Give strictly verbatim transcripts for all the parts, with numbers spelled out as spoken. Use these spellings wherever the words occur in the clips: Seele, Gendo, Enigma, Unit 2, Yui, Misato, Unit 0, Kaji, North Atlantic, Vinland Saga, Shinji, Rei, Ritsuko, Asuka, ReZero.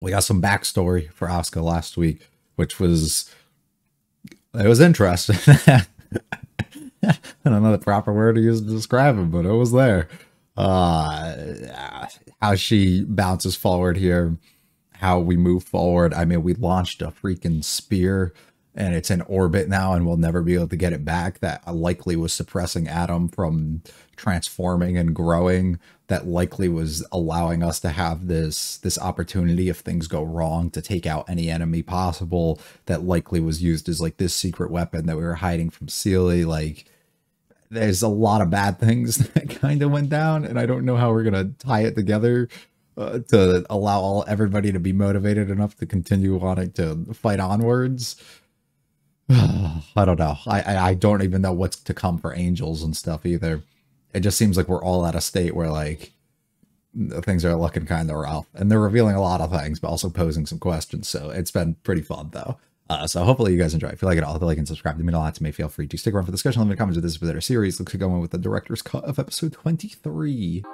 we got some backstory for Asuka last week, which was, it was interesting. I don't know the proper word to use to describe it, but it was there. Uh, how she bounces forward here, how we move forward. I mean, we launched a freaking spear and it's in orbit now and we'll never be able to get it back. That likely was suppressing Adam from transforming and growing. That likely was allowing us to have this, this opportunity, if things go wrong, to take out any enemy possible. That likely was used as like this secret weapon that we were hiding from Seele. Like, there's a lot of bad things that kind of went down, and I don't know how we're going to tie it together uh, to allow all everybody to be motivated enough to continue wanting to fight onwards. I don't know. I, I, I don't even know what's to come for angels and stuff either. It just seems like we're all at a state where, like, things are looking kind of rough. And they're revealing a lot of things, but also posing some questions. So it's been pretty fun, though. Uh, so hopefully you guys enjoy. If you like it all, hit like and subscribe. They mean a lot to me. Feel free to stick around for discussion. Let me comment on this particular series. Looks like going with the director's cut of episode twenty-three.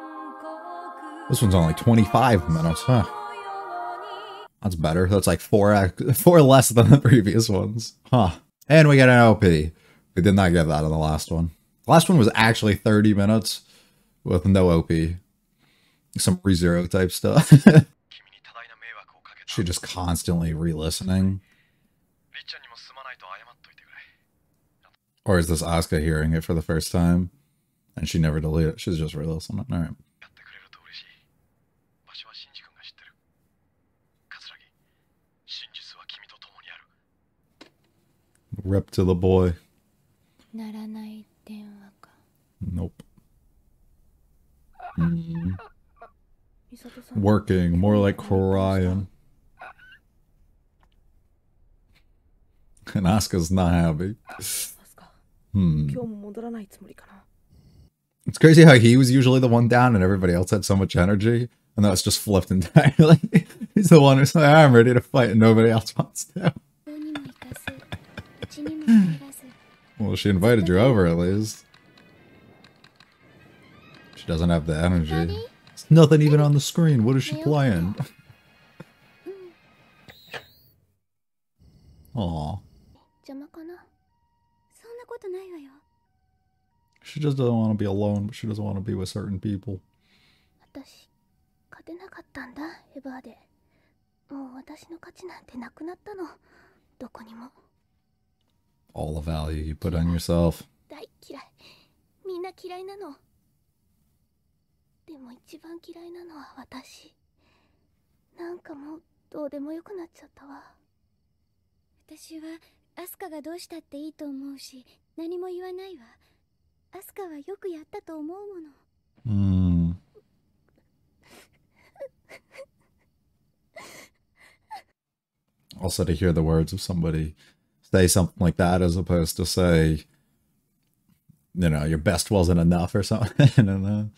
This one's only twenty-five minutes, huh? That's better. That's like four, four less than the previous ones. Huh. And we got an O P. We did not get that in the last one. The last one was actually thirty minutes with no O P. Some ReZero type stuff. She just constantly re-listening. Or is this Asuka hearing it for the first time? And she never deleted it. She's just re-listening. All right. Rep to the boy. Nope. Mm. Working, more like crying. And Asuka's not happy. Hmm. It's crazy how he was usually the one down and everybody else had so much energy. And now it's just flipped entirely. He's the one who's like, I'm ready to fight and nobody else wants to. Well, she invited you over at least. She doesn't have the energy. There's nothing even on the screen. What is she playing? Aw. She just doesn't want to be alone, but she doesn't want to be with certain people. All the value you put on yourself. Hmm. Also, to hear the words of somebody say something like that, as opposed to say, you know, your best wasn't enough or something. I don't know.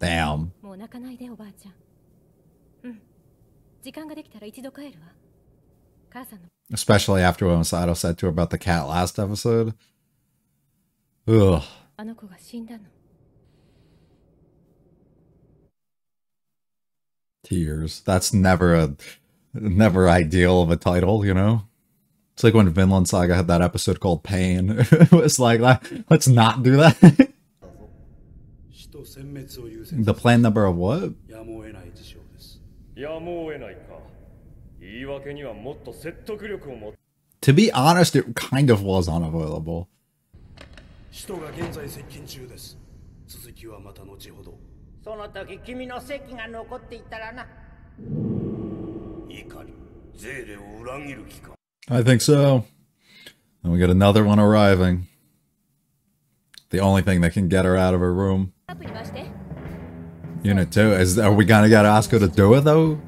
Damn. Especially after what Misato said to her about the cat last episode. Ugh. Tears. That's never a never ideal of a title, you know? It's like when Vinland Saga had that episode called Pain. It was like, let's not do that. The plan number of what? To be honest, it kind of was unavoidable. I think so. And we got another one arriving. The only thing that can get her out of her room. Unit two. Is, are we gonna get Asuka to do it though?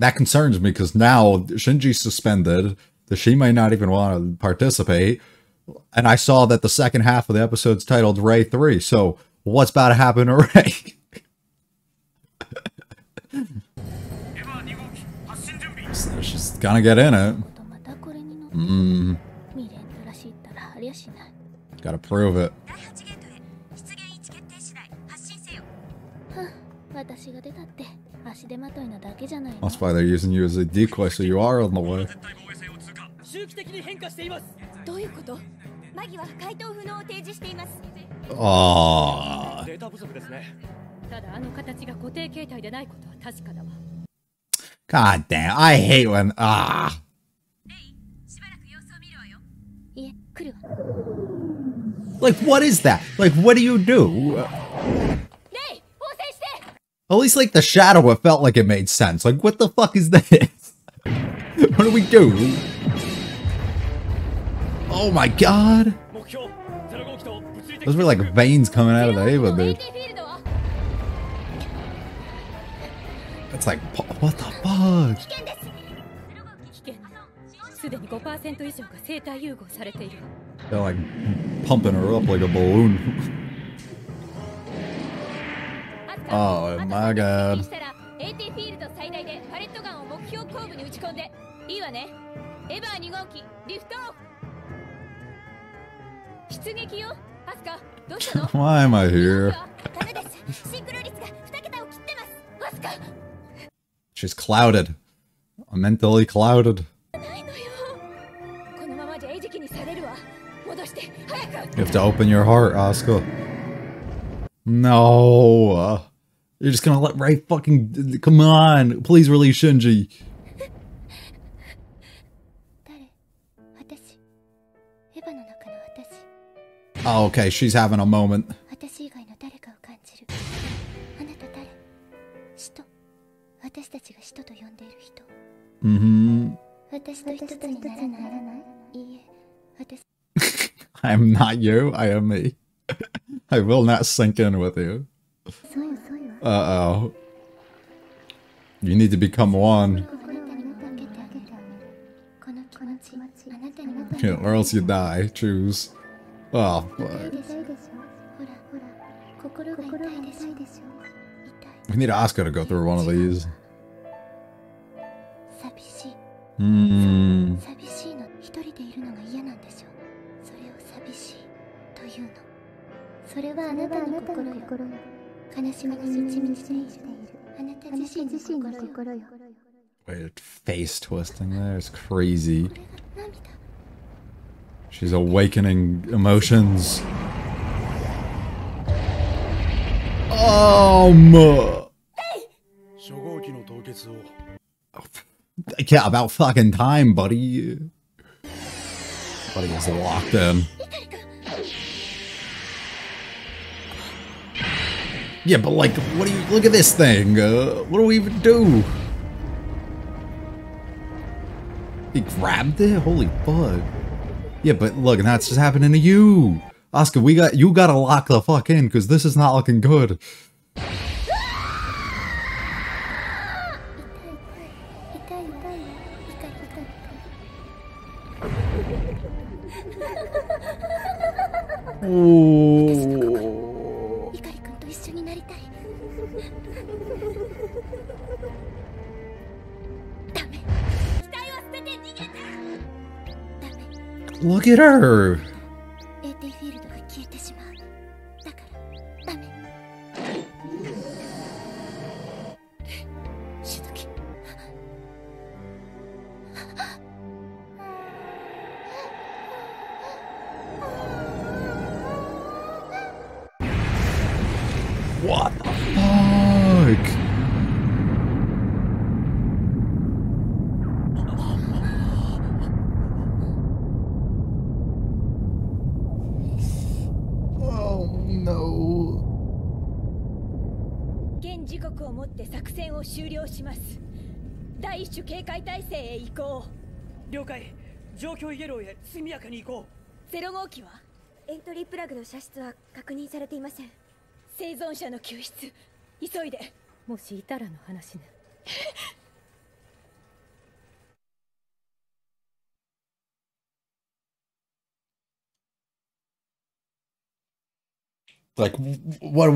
That concerns me because now Shinji's suspended. That she might not even want to participate. And I saw that the second half of the episode's titled Rei three, so what's about to happen to Rei? So she's gonna get in it. Mm. Gotta prove it. That's why they're using you as a decoy, so you are on the way. Aww. God damn, I hate when. Ah. Like, what is that? Like, what do you do? At least, like, the shadow, it felt like it made sense. Like, what the fuck is this? What do we do? Oh my god. Those were like veins coming out of the Ava, dude. It's like, what the fuck? They're like pumping her up like a balloon. Oh my god. Why am I here? She's clouded. Mentally clouded. You have to open your heart, Asuka. No. You're just gonna let Rei fucking... Come on! Please release Shinji! Oh, okay, she's having a moment. Mm-hmm. I am not you, I am me. I will not sink in with you. Uh-oh. You need to become one. Yeah, or else you die. Choose. Oh, fuck. We need Asuka to go through one of these. Hmm. Wait, face twisting there is crazy. She's awakening emotions. Oh, my. Yeah, about fucking time, buddy. Buddy is locked in. Yeah, but like, what do you, look at this thing, uh, what do we even do? He grabbed it? Holy fuck. Yeah, but look, that's just happening to you. Asuka, we got, you gotta lock the fuck in, cause this is not looking good. Ooh. Look at her. What the fuck? Like, what do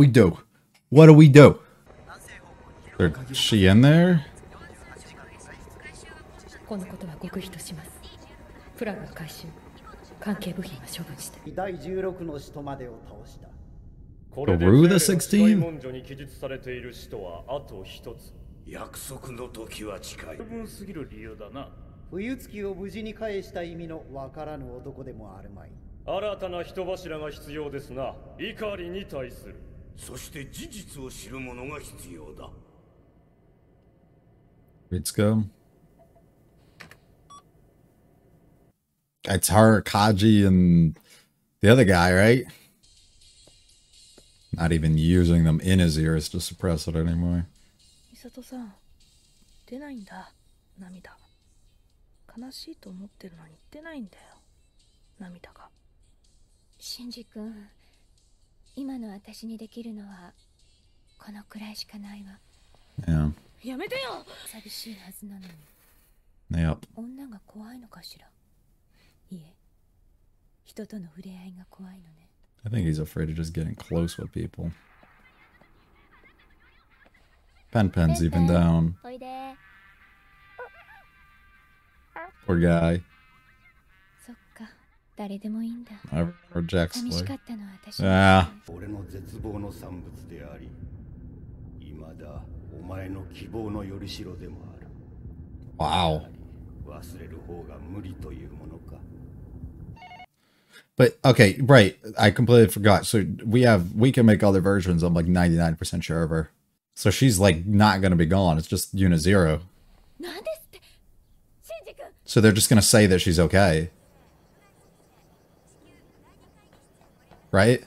we do? What do we do? Is she in there? Through the sixteen? Let's go. It's her, Kaji, and the other guy, right? Not even using them in his ears to suppress it anymore. Misato-san, denai nda, namida. Kanashii to omotteru noni denai ndayo, namida ga. Shinji-kun, ima no watashi ni dekiru no wa kono kurai shika nai wa. Yeah. Yamete yo! Sabishii hazu na noni. Yep. Onna ga kowai no kashira? I think he's afraid of just getting close with people. Pen-pen's even down. Poor guy. Or, or Jack's like, ah. Wow. But okay, right. I completely forgot. So we have we can make other versions. I'm like ninety-nine percent sure of her. So she's like not gonna be gone. It's just Unit zero. So they're just gonna say that she's okay, right?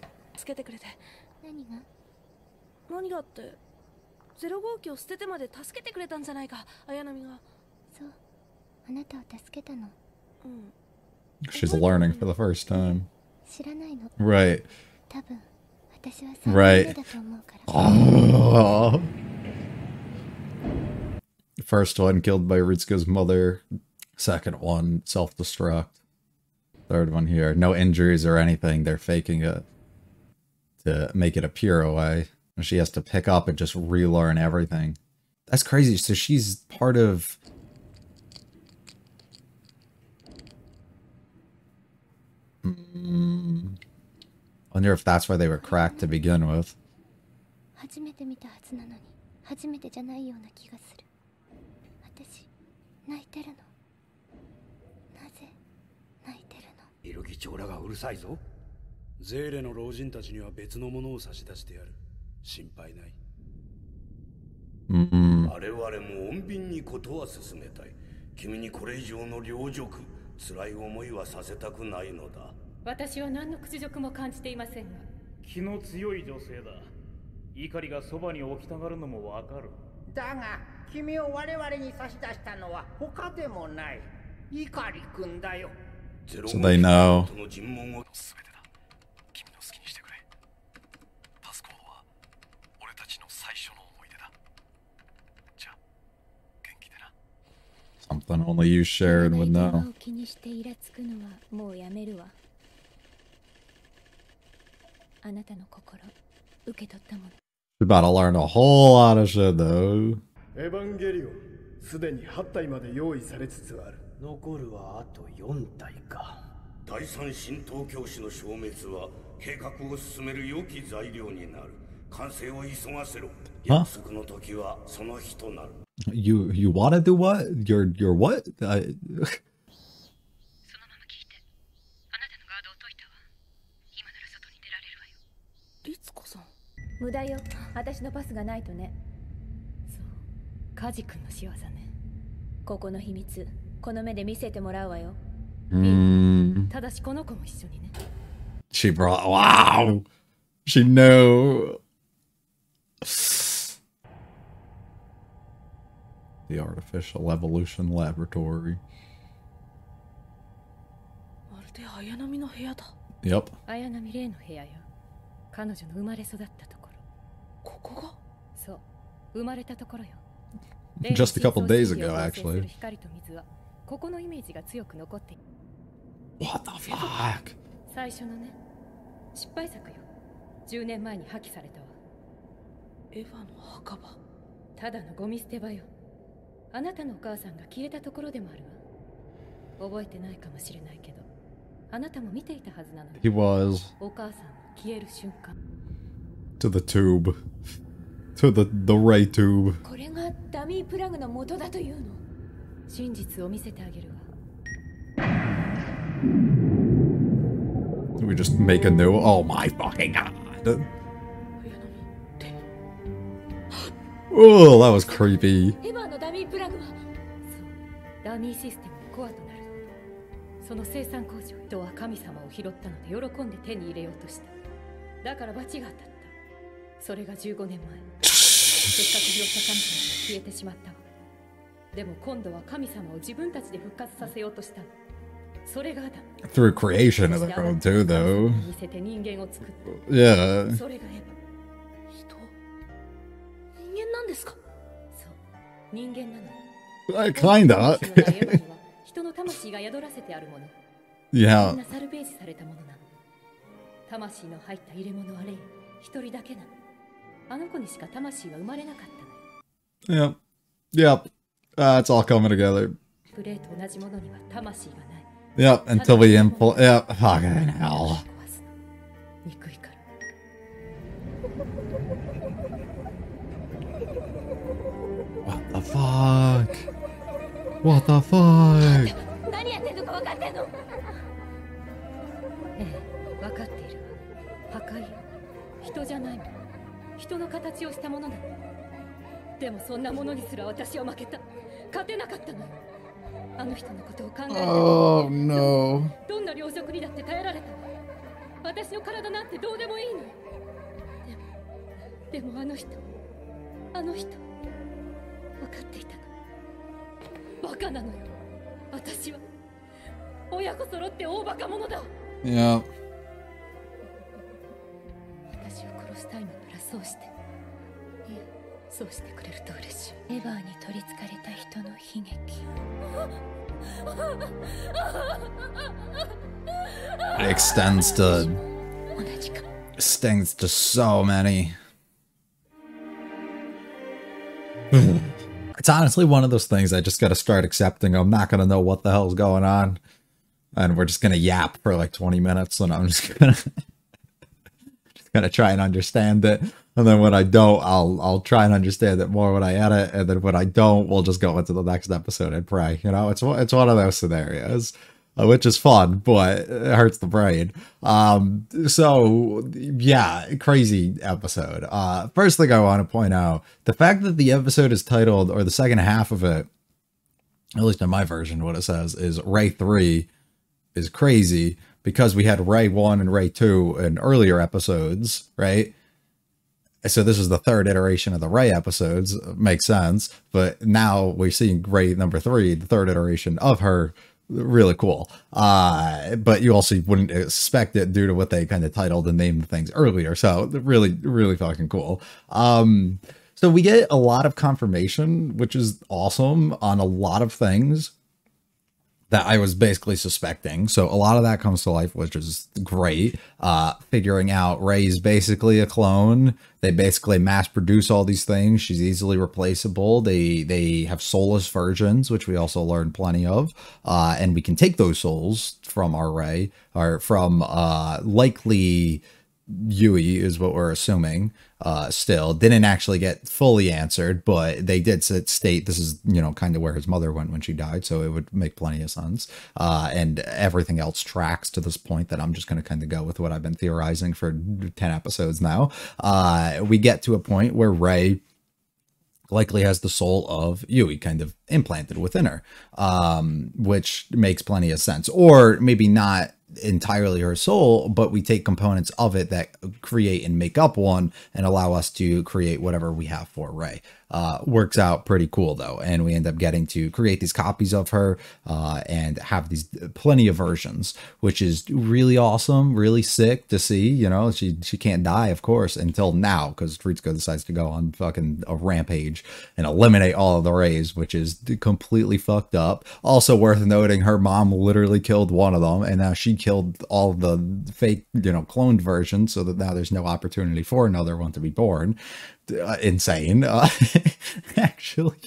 She's learning for the first time. Right. Right. Oh. First one killed by Ritsuko's mother. Second one, self-destruct. Third one here. No injuries or anything. They're faking it to make it appear away. She has to pick up and just relearn everything. That's crazy. So she's part of... Mm. I wonder if that's why they were cracked to begin with. Mm-mm. So they know. Something only you, Sharon, would know. She's about to learn a whole lot of shit, though. Huh? You you wanna do what? You're you're what? I... Mm. She brought wow. She knew. The Artificial Evolution Laboratory. Yep. Just a couple days ago, actually. What the fuck? He was. To the tube. To the, the Rei tube. Can we just make a note? Oh my fucking god. Oh, that was creepy. Through creation of their own too, though. Yeah. I kinda. Yeah. Yeah. Yeah. Uh, it's all coming together. Yep, until we impl- Yep, fucking hell. What the fuck? What the fuck? Oh no. Yeah. It extends to extends to so many. It's honestly one of those things I just gotta start accepting. I'm not gonna know what the hell's going on. And we're just gonna yap for like twenty minutes and I'm just gonna just gonna try and understand it. And then when I don't, I'll I'll try and understand it more when I edit. And then when I don't, we'll just go into the next episode and pray. You know, it's it's one of those scenarios, uh, which is fun, but it hurts the brain. Um, so yeah, crazy episode. Uh, first thing I want to point out: the fact that the episode is titled, or the second half of it, at least in my version, what it says is Rei three, is crazy because we had Rei one and Rei two in earlier episodes, right? So this is the third iteration of the Rei episodes. Makes sense. But now we're seeing Rei number three, the third iteration of her. Really cool. Uh, but you also wouldn't expect it due to what they kind of titled and named things earlier. So really, really fucking cool. Um, so we get a lot of confirmation, which is awesome, on a lot of things that I was basically suspecting. So a lot of that comes to life, which is great. Uh, figuring out Rei's basically a clone. They basically mass produce all these things. She's easily replaceable. They they have soulless versions, which we also learned plenty of. Uh, and we can take those souls from our Rei, or from uh, likely Yui is what we're assuming. Uh, still didn't actually get fully answered, but they did state this is, you know, kind of where his mother went when she died, so it would make plenty of sense. Uh, and everything else tracks to this point that I'm just going to kind of go with what I've been theorizing for ten episodes now. Uh, we get to a point where Rei likely has the soul of Yui kind of implanted within her, um, which makes plenty of sense. Or maybe not entirely her soul, but we take components of it that create and make up one and allow us to create whatever we have for Rei. Uh, works out pretty cool though, and we end up getting to create these copies of her uh, and have these plenty of versions, which is really awesome, really sick to see. You know, she she can't die, of course, until now, because Ritsuko decides to go on fucking a rampage and eliminate all of the Reis, which is completely fucked up. Also worth noting, her mom literally killed one of them, and now she killed all the fake, you know, cloned versions, so that now there's no opportunity for another one to be born. Uh, insane, uh, actually.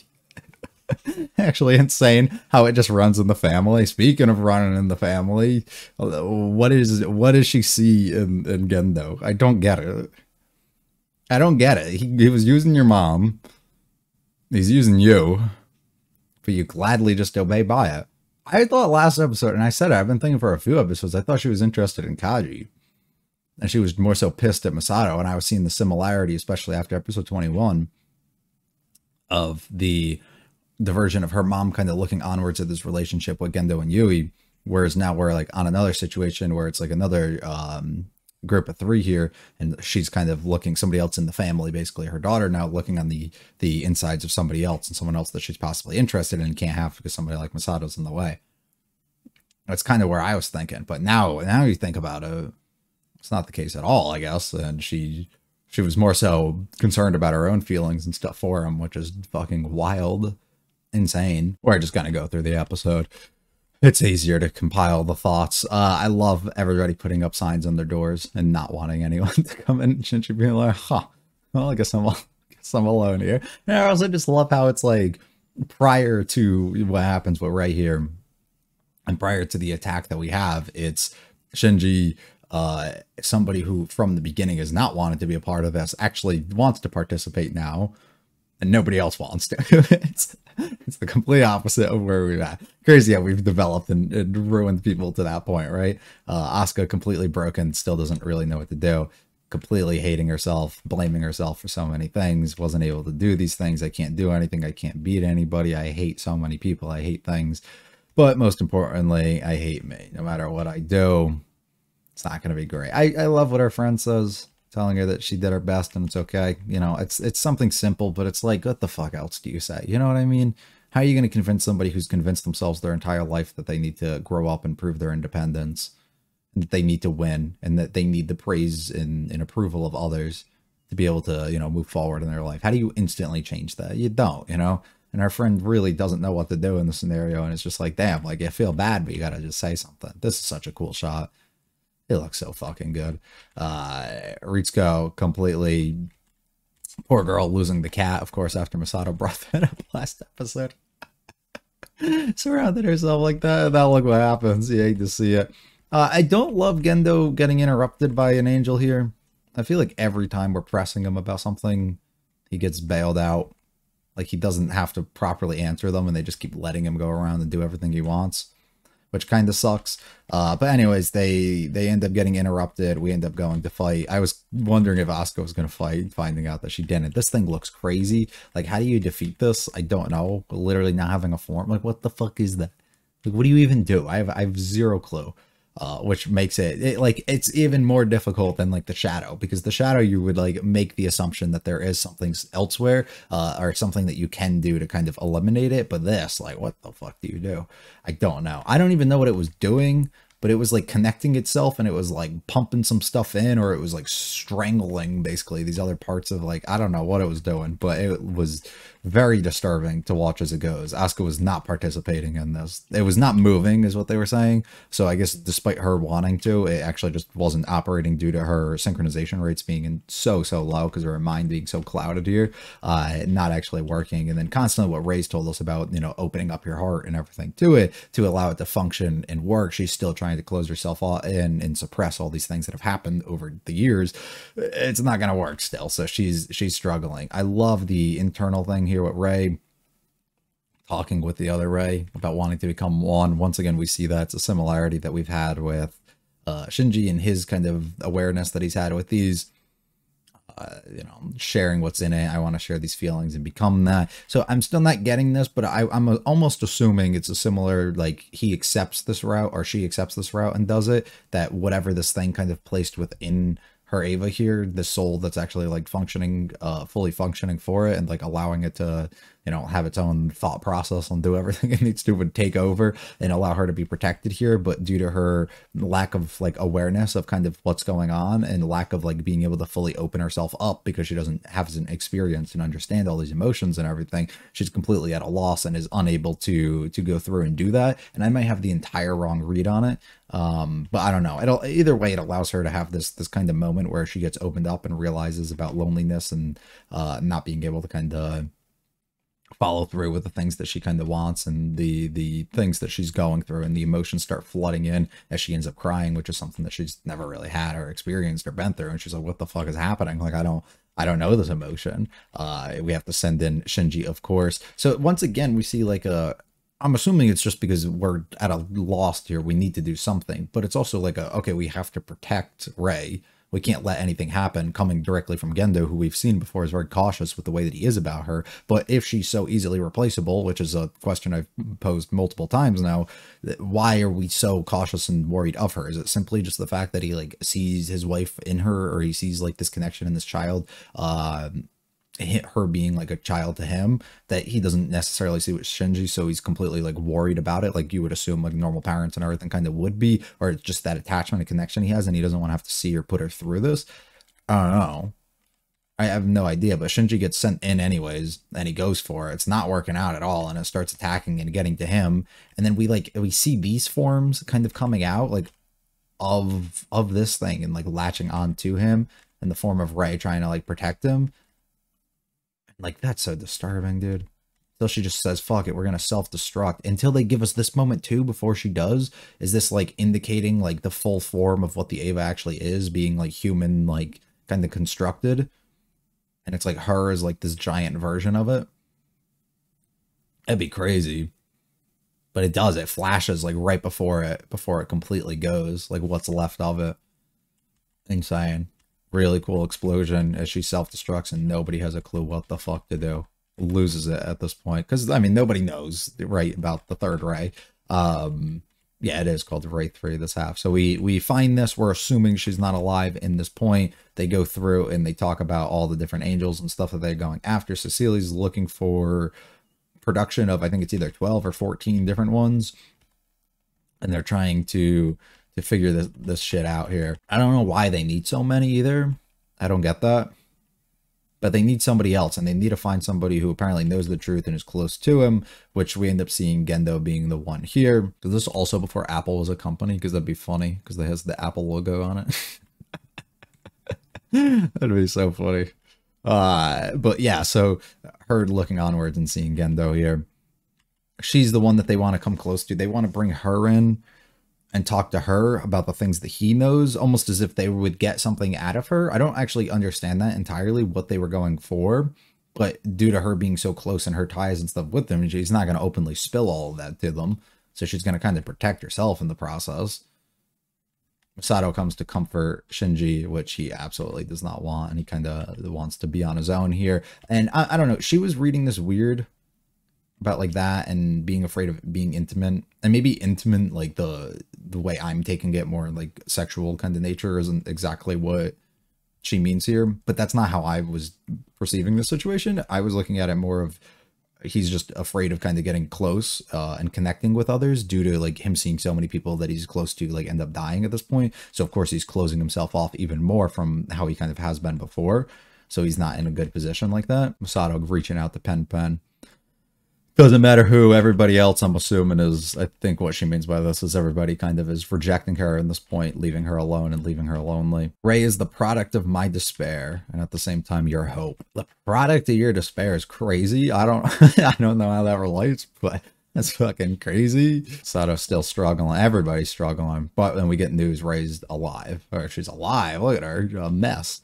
Actually insane how it just runs in the family. Speaking of running in the family, what is what does she see in, in Gendo? I don't get it. I don't get it. He, he was using your mom. He's using you. But you gladly just obey by it. I thought last episode, and I said it, I've been thinking for a few episodes, I thought she was interested in Kaji. And she was more so pissed at Misato, and I was seeing the similarity, especially after episode twenty-one, of the the version of her mom kind of looking onwards at this relationship with Gendo and Yui, whereas now we're like on another situation where it's like another um, group of three here, and she's kind of looking somebody else in the family, basically her daughter now looking on the the insides of somebody else and someone else that she's possibly interested in and can't have because somebody like Masato's in the way. That's kind of where I was thinking, but now now you think about it, it's not the case at all, I guess, and she she was more so concerned about her own feelings and stuff for him, which is fucking wild. Insane. We're just gonna go through the episode. It's easier to compile the thoughts. Uh, I love everybody putting up signs on their doors and not wanting anyone to come in. Shinji being like, huh, well, I guess I'm, I guess I'm alone here. And I also just love how it's like prior to what happens with Rei here and prior to the attack that we have, it's Shinji, uh, somebody who from the beginning has not wanted to be a part of this, actually wants to participate now. And nobody else wants to. it's, it's the complete opposite of where we're at. Crazy how we've developed and, and ruined people to that point, right? Uh, Asuka completely broken, still doesn't really know what to do. Completely hating herself, blaming herself for so many things. Wasn't able to do these things. I can't do anything. I can't beat anybody. I hate so many people. I hate things. But most importantly, I hate me. No matter what I do, it's not going to be great. I, I love what her friend says, telling her that she did her best and it's okay. You know, it's it's something simple, but it's like, what the fuck else do you say? You know what I mean? How are you going to convince somebody who's convinced themselves their entire life that they need to grow up and prove their independence, and that they need to win, and that they need the praise and, and approval of others to be able to, you know, move forward in their life? How do you instantly change that? You don't, you know? And our friend really doesn't know what to do in the scenario, and it's just like, damn, like, I feel bad, but you got to just say something. This is such a cool shot. It looks so fucking good. Uh, Ritsuko completely, poor girl, losing the cat, of course, after Misato brought that up last episode. Surrounded herself like that. Now look what happens. You hate to see it. Uh, I don't love Gendo getting interrupted by an angel here. I feel like every time we're pressing him about something, he gets bailed out. Like he doesn't have to properly answer them, and they just keep letting him go around and do everything he wants, which kind of sucks. Uh, but anyways, they they end up getting interrupted. We end up going to fight. I was wondering if Asuka was going to fight, finding out that she didn't. This thing looks crazy. Like, how do you defeat this? I don't know. Literally not having a form. Like, what the fuck is that? Like, what do you even do? I have, I have zero clue, uh, which makes it, it, like, it's even more difficult than, like, the shadow. Because the shadow, you would, like, make the assumption that there is something elsewhere uh, or something that you can do to kind of eliminate it. But this, like, what the fuck do you do? I don't know. I don't even know what it was doing, but it was, like, connecting itself, and it was, like, pumping some stuff in, or it was, like, strangling, basically, these other parts of, like, I don't know what it was doing, but it was very disturbing to watch as it goes. Asuka was not participating in this. It was not moving, is what they were saying, so I guess despite her wanting to, it actually just wasn't operating due to her synchronization rates being in so, so low, because her mind being so clouded here, uh, not actually working, and then constantly what Ray's told us about, you know, opening up your heart and everything to it, to allow it to function and work. She's still trying to close herself off in and suppress all these things that have happened over the years. It's not gonna work still, so she's she's struggling. I love the internal thing here with Rei talking with the other Rei about wanting to become one. Once again, we see that's a similarity that we've had with uh Shinji and his kind of awareness that he's had with these Uh, you know, sharing what's in it. I want to share these feelings and become that. So I'm still not getting this, but I, I'm almost assuming it's a similar, like, he accepts this route or she accepts this route and does it, that whatever this thing kind of placed within her Eva here, the soul that's actually, like, functioning, uh, fully functioning for it and, like, allowing it to, you know, have its own thought process and do everything it needs to, would take over and allow her to be protected here. But due to her lack of, like, awareness of kind of what's going on and lack of, like, being able to fully open herself up because she doesn't have an experience and understand all these emotions and everything, she's completely at a loss and is unable to to go through and do that. And I might have the entire wrong read on it, um, but I don't know. It'll, either way, it allows her to have this this kind of moment where she gets opened up and realizes about loneliness and uh, not being able to kind of follow through with the things that she kind of wants, and the the things that she's going through, and the emotions start flooding in as she ends up crying, which is something that she's never really had or experienced or been through. And she's like, what the fuck is happening? Like, I don't I don't know this emotion. Uh, we have to send in Shinji, of course. So once again, we see like a, I'm assuming it's just because we're at a loss here, we need to do something, but it's also like a, okay, we have to protect Rei. We can't let anything happen coming directly from Gendo, who we've seen before is very cautious with the way that he is about her. But if she's so easily replaceable, which is a question I've posed multiple times now, why are we so cautious and worried of her? Is it simply just the fact that he like sees his wife in her, or he sees like this connection in this child, uh, her being like a child to him, that he doesn't necessarily see with Shinji, so he's completely like worried about it, like you would assume like normal parents and everything kind of would be? Or it's just that attachment and connection he has, and he doesn't want to have to see or put her through this? I don't know, I have no idea. But Shinji gets sent in anyways, and he goes for it. It's not working out at all, and it starts attacking and getting to him. And then we like we see these forms kind of coming out like of of this thing and like latching on to him in the form of Rei trying to like protect him. Like, that's so disturbing, dude. Until she just says, fuck it, we're gonna self-destruct. Until they give us this moment, too, before she does, is this, like, indicating, like, the full form of what the Eva actually is, being, like, human, like, kind of constructed? And it's, like, her is, like, this giant version of it? That'd be crazy. But it does, it flashes, like, right before it, before it completely goes. Like, what's left of it. Insane. Really cool explosion as she self-destructs, and nobody has a clue what the fuck to do. Loses it at this point, because I mean nobody knows, right, about the third Rei. Um yeah, it is called Rei three this half. So we we find this, we're assuming she's not alive in this point. They go through and they talk about all the different angels and stuff that they're going after. Cecile's looking for production of, I think it's either twelve or fourteen different ones, and they're trying to to figure this this shit out here. I don't know why they need so many either. I don't get that. But they need somebody else, and they need to find somebody who apparently knows the truth and is close to him, which we end up seeing Gendo being the one here. Is this also before Apple was a company? Because that'd be funny, because it has the Apple logo on it. That'd be so funny. Uh, but yeah, so her looking onwards and seeing Gendo here. She's the one that they want to come close to. They want to bring her in and talk to her about the things that he knows, almost as if they would get something out of her. I don't actually understand that entirely, what they were going for, but due to her being so close and her ties and stuff with them, she's not going to openly spill all of that to them, so she's going to kind of protect herself in the process. Misato comes to comfort Shinji, which he absolutely does not want, and he kind of wants to be on his own here. And I, I don't know, she was reading this weird about like that and being afraid of being intimate, and maybe intimate, like the the way I'm taking it, more like sexual kind of nature, isn't exactly what she means here, but that's not how I was perceiving this situation. I was looking at it more of, he's just afraid of kind of getting close uh, and connecting with others due to like him seeing so many people that he's close to like end up dying at this point. So of course he's closing himself off even more from how he kind of has been before. So he's not in a good position like that. Masato reaching out to Pen-pen. Doesn't matter who, everybody else, I'm assuming, is, I think what she means by this is everybody kind of is rejecting her at this point, leaving her alone and leaving her lonely. Rei is the product of my despair, and at the same time, your hope. The product of your despair is crazy. I don't, I don't know how that relates, but that's fucking crazy. Sato's still struggling. Everybody's struggling. But then we get news Rei's alive, or she's alive. Look at her, you're a mess.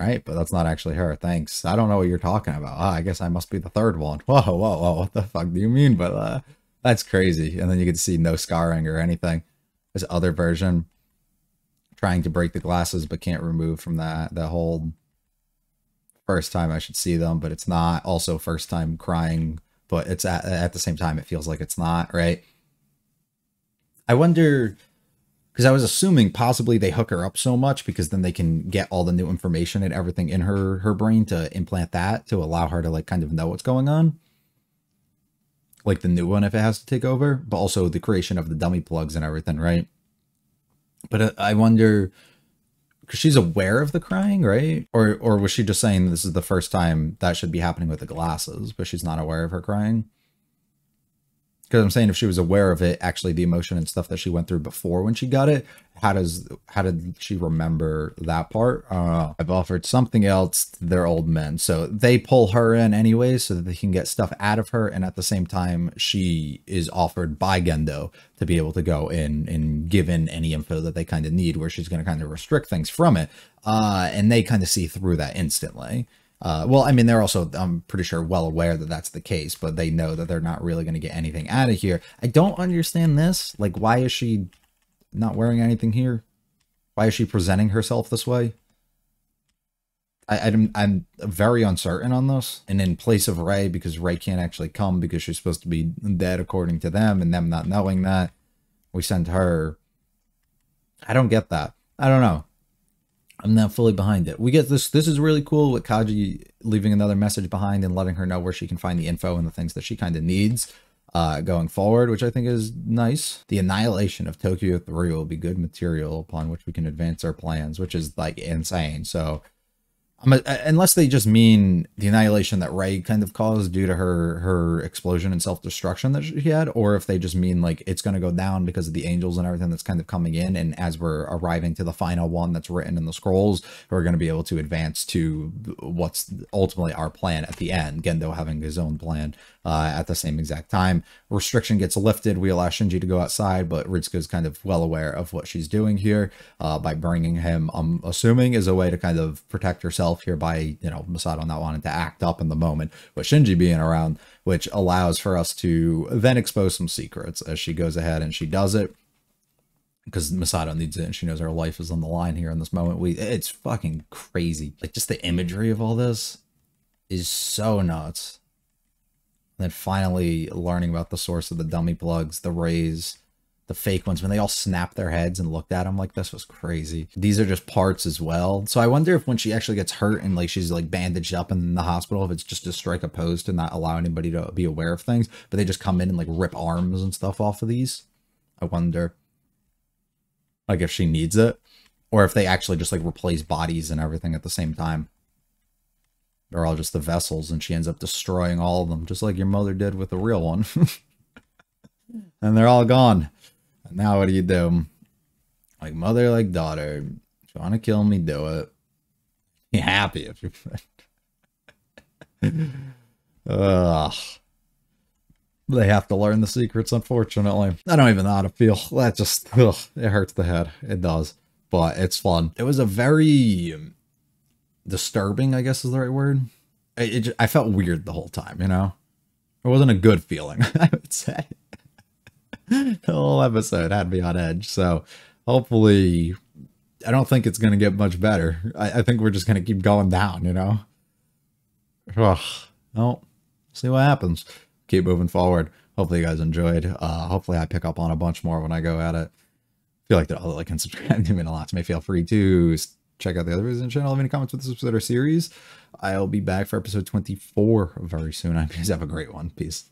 Right, but that's not actually her. Thanks. I don't know what you're talking about. Ah, I guess I must be the third one. Whoa, whoa, whoa. What the fuck do you mean? But uh, that's crazy. And then you can see no scarring or anything. This other version trying to break the glasses, but can't remove from that the whole first time I should see them, but it's not. Also first time crying, but it's at, at the same time, it feels like it's not, right? I wonder, because I was assuming possibly they hook her up so much because then they can get all the new information and everything in her her brain to implant that to allow her to like kind of know what's going on. Like the new one if it has to take over, but also the creation of the dummy plugs and everything, right? But I wonder, because she's aware of the crying, right? Or or was she just saying this is the first time that should be happening with the glasses, but she's not aware of her crying? Because I'm saying if she was aware of it, actually the emotion and stuff that she went through before when she got it, how does how did she remember that part? Uh, I've offered something else to their old men. So they pull her in anyway so that they can get stuff out of her. And at the same time, she is offered by Gendo to be able to go in and give in any info that they kind of need, where she's going to kind of restrict things from it. Uh, and they kind of see through that instantly. Uh, well, I mean, they're also, I'm pretty sure, well aware that that's the case, but they know that they're not really going to get anything out of here. I don't understand this. Like, why is she not wearing anything here? Why is she presenting herself this way? I, I'm, I'm very uncertain on this. And in place of Rei, because Rei can't actually come because she's supposed to be dead according to them, and them not knowing that, we send her. I don't get that. I don't know. I'm not fully behind it. We get this. This is really cool with Kaji leaving another message behind and letting her know where she can find the info and the things that she kind of needs uh, going forward, which I think is nice. The annihilation of Tokyo three will be good material upon which we can advance our plans, which is like insane. So I'm a, unless they just mean the annihilation that Rei kind of caused due to her, her explosion and self-destruction that she had, or if they just mean like it's going to go down because of the angels and everything that's kind of coming in. And as we're arriving to the final one that's written in the scrolls, we're going to be able to advance to what's ultimately our plan at the end. Gendo having his own plan uh, at the same exact time. Restriction gets lifted. We allow Shinji to go outside, but Ritsuko's kind of well aware of what she's doing here uh, by bringing him, I'm assuming, is a way to kind of protect herself here by, you know, Misato not wanting to act up in the moment with Shinji being around, which allows for us to then expose some secrets as she goes ahead and she does it, because Misato needs it and she knows her life is on the line here in this moment. We, it's fucking crazy. Like, just the imagery of all this is so nuts. And then finally learning about the source of the dummy plugs, the rays, the fake ones, when they all snapped their heads and looked at him, like, this was crazy. These are just parts as well. So I wonder if when she actually gets hurt and like she's like bandaged up in the hospital, if it's just to strike a pose to not allow anybody to be aware of things, but they just come in and like rip arms and stuff off of these. I wonder, like, if she needs it, or if they actually just like replace bodies and everything at the same time. They're all just the vessels and she ends up destroying all of them, just like your mother did with the real one. And they're all gone. Now what do you do? Like mother, like daughter. If you want to kill me, do it. Be happy if you're Ugh. They have to learn the secrets, unfortunately. I don't even know how to feel. That just, ugh, it hurts the head. It does. But it's fun. It was a very disturbing, I guess is the right word. It, it just, I felt weird the whole time, you know? It wasn't a good feeling, I would say. The whole episode had me on edge, so hopefully I don't think it's going to get much better. I, I think we're just going to keep going down, you know? Ugh. Well, see what happens. Keep moving forward. Hopefully you guys enjoyed. Uh, hopefully I pick up on a bunch more when I go at it. I feel like the like and subscribe do mean a lot to me. Feel free to check out the other videos on the channel. Leave any comments with this episode or series. I'll be back for episode twenty-four very soon. I guess have a great one. Peace.